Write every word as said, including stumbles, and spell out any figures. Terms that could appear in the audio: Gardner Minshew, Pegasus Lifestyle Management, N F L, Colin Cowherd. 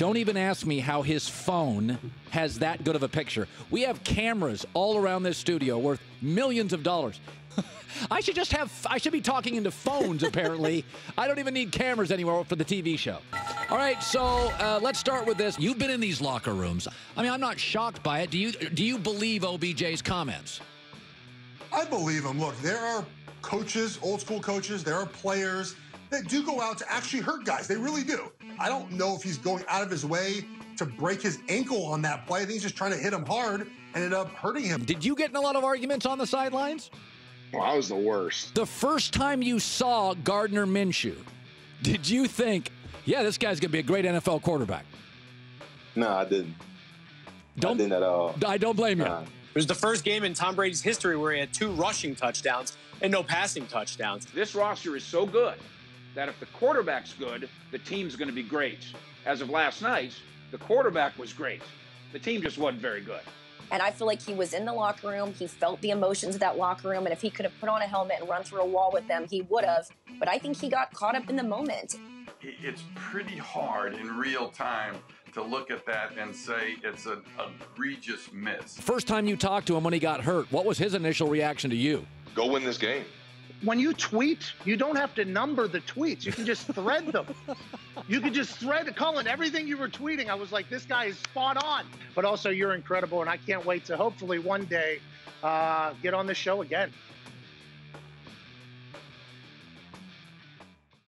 Don't even ask me how his phone has that good of a picture. We have cameras all around this studio worth millions of dollars. I should just have, I should be talking into phones, apparently. I don't even need cameras anymore for the T V show. All right, so uh, let's start with this. You've been in these locker rooms. I mean, I'm not shocked by it. Do you, do you believe O B J's comments? I believe him. Look, there are coaches, old school coaches, there are players that do go out to actually hurt guys. They really do. I don't know if he's going out of his way to break his ankle on that play. I think he's just trying to hit him hard and ended up hurting him. Did you get in a lot of arguments on the sidelines? Well, I was the worst. The first time you saw Gardner Minshew, did you think, yeah, this guy's going to be a great N F L quarterback? No, I didn't. Don't, I didn't at all. I don't blame uh, you. It was the first game in Tom Brady's history where he had two rushing touchdowns and no passing touchdowns. This roster is so good that if the quarterback's good, the team's going to be great. As of last night, the quarterback was great. The team just wasn't very good. And I feel like he was in the locker room. He felt the emotions of that locker room. And if he could have put on a helmet and run through a wall with them, he would have. But I think he got caught up in the moment. It's pretty hard in real time to look at that and say it's an egregious miss. First time you talked to him when he got hurt, what was his initial reaction to you? Go win this game. When you tweet, you don't have to number the tweets. You can just thread them. You can just thread it. Colin, everything you were tweeting, I was like, this guy is spot on. But also, you're incredible, and I can't wait to hopefully one day uh, get on this show again.